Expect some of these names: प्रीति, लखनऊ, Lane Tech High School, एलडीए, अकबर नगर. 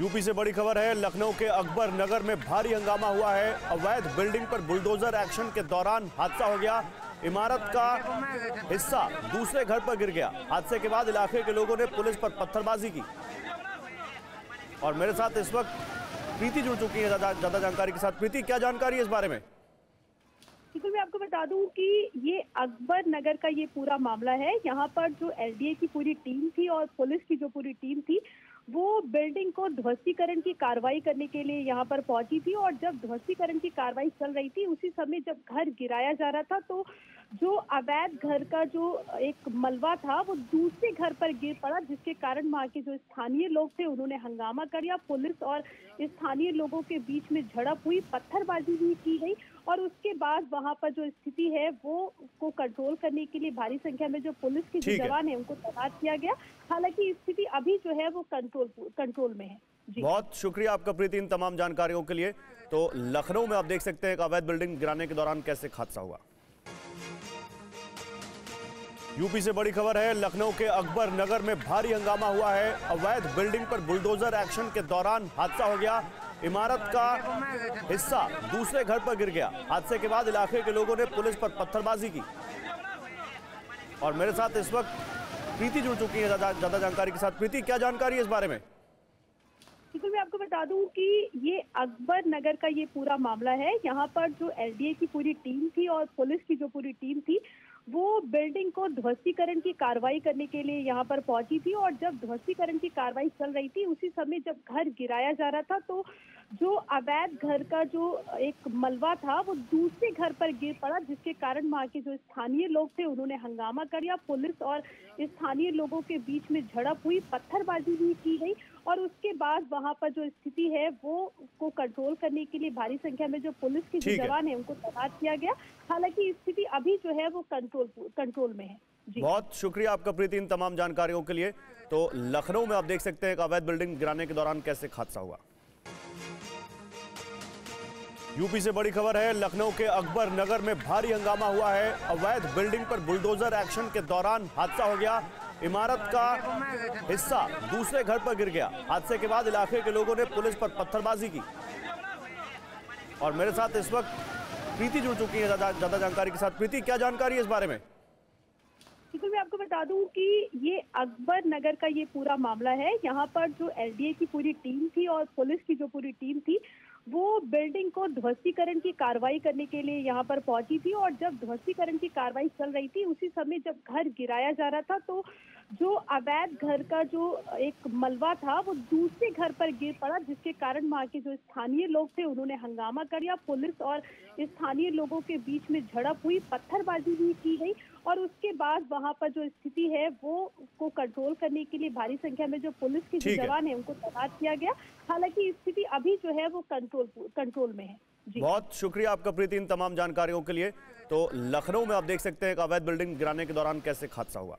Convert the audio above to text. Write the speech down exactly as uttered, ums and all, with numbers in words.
UP से बड़ी खबर है। लखनऊ के अकबर नगर में भारी हंगामा हुआ है। अवैध बिल्डिंग पर बुलडोजर एक्शन के दौरान हादसा हो गया। इमारत का हिस्सा दूसरे घर पर गिर गया। हादसे के बाद इलाके के लोगों ने पुलिस पर पत्थरबाजी की। और मेरे साथ इस वक्त प्रीति जुड़ चुकी है ज्यादा जानकारी के साथ। प्रीति, क्या जानकारी है इस बारे में? मैं आपको बता दूं कि ये अकबर नगर का ये पूरा मामला है। यहाँ पर जो एलडीए की पूरी टीम थी और पुलिस की जो पूरी टीम थी वो बिल्डिंग को ध्वस्तीकरण की कार्रवाई करने के लिए यहाँ पर पहुंची थी। और जब ध्वस्तीकरण की कार्रवाई चल रही थी उसी समय जब घर गिराया जा रहा था तो जो अवैध घर का जो एक मलबा था वो दूसरे घर पर गिर पड़ा, जिसके कारण वहाँ के जो स्थानीय लोग थे उन्होंने हंगामा कर दिया। पुलिस और स्थानीय लोगों के बीच में झड़प हुई, पत्थरबाजी भी की गई। और उसके बाद वहाँ पर जो स्थिति है वो को कंट्रोल करने के लिए भारी संख्या में जो पुलिस के जवान है उनको तैनात किया गया। हालांकि स्थिति अभी जो है वो कंट्रोल कंट्रोल में है। बहुत शुक्रिया आपका प्रीति इन तमाम जानकारियों के लिए। तो लखनऊ में आप देख सकते हैं अवैध बिल्डिंग गिराने के दौरान कैसे हादसा हुआ। यूपी से बड़ी खबर है। लखनऊ के अकबर नगर में भारी हंगामा हुआ है। अवैध बिल्डिंग पर बुलडोजर एक्शन के दौरान हादसा हो गया। इमारत का हिस्सा दूसरे घर पर गिर गया। हादसे के बाद इलाके के लोगों ने पुलिस पर पत्थरबाजी की। और मेरे साथ इस वक्त प्रीति जुड़ चुकी है ज्यादा जानकारी के साथ। प्रीति, क्या जानकारी है इस बारे में? मैं आपको बता दूं कि ये अकबर नगर का ये पूरा मामला है। यहाँ पर जो एलडीए की पूरी टीम थी और पुलिस की जो पूरी टीम थी वो बिल्डिंग को ध्वस्तीकरण की कार्रवाई करने के लिए यहाँ पर पहुंची थी। और जब ध्वस्तीकरण की कार्रवाई चल रही थी उसी समय जब घर गिराया जा रहा था तो जो अवैध घर का जो एक मलबा था वो दूसरे घर पर गिर पड़ा, जिसके कारण वहाँ के जो स्थानीय लोग थे उन्होंने हंगामा कर दिया। पुलिस और स्थानीय लोगों के बीच में झड़प हुई, पत्थरबाजी भी की गई। और उसके बाद वहाँ पर जो स्थिति है वो को कंट्रोल करने के लिए भारी संख्या में जो पुलिस के जवान है उनको तैनात किया गया। हालांकि स्थिति अभी जो है वो कंट्रोल कंट्रोल में है। बहुत शुक्रिया आपका प्रीति इन तमाम जानकारियों के लिए। तो लखनऊ में आप देख सकते हैं अवैध बिल्डिंग गिराने के दौरान कैसे हादसा हुआ। यूपी से बड़ी खबर है। लखनऊ के अकबर नगर में भारी हंगामा हुआ है। अवैध बिल्डिंग पर बुलडोजर एक्शन के दौरान हादसा हो गया। इमारत का हिस्सा दूसरे घर पर गिर गया। हादसे के बाद इलाके के लोगों ने पुलिस पर पत्थरबाजी की। और मेरे साथ इस वक्त प्रीति जुड़ चुकी है ज्यादा जानकारी के साथ। प्रीति, क्या जानकारी है इस बारे में? मैं आपको बता दूं कि ये अकबर नगर का ये पूरा मामला है। यहाँ पर जो एलडीए की पूरी टीम थी और पुलिस की जो पूरी टीम थी वो बिल्डिंग को ध्वस्तीकरण की कार्रवाई करने के लिए यहाँ पर पहुंची थी। और जब ध्वस्तीकरण की कार्रवाई चल रही थी उसी समय जब घर गिराया जा रहा था तो जो अवैध घर का जो एक मलबा था वो दूसरे घर पर गिर पड़ा, जिसके कारण वहाँ के जो स्थानीय लोग थे उन्होंने हंगामा कर दिया। पुलिस और स्थानीय लोगों के बीच में झड़प हुई, पत्थरबाजी भी की गई। और उसके बाद वहाँ पर जो स्थिति है वो को कंट्रोल करने के लिए भारी संख्या में जो पुलिस के जवान है उनको तैनात किया गया। हालांकि स्थिति अभी जो है वो कंट्रोल कंट्रोल में है। बहुत शुक्रिया आपका प्रीति इन तमाम जानकारियों के लिए। तो लखनऊ में आप देख सकते हैं अवैध बिल्डिंग गिराने के दौरान कैसे हादसा हुआ।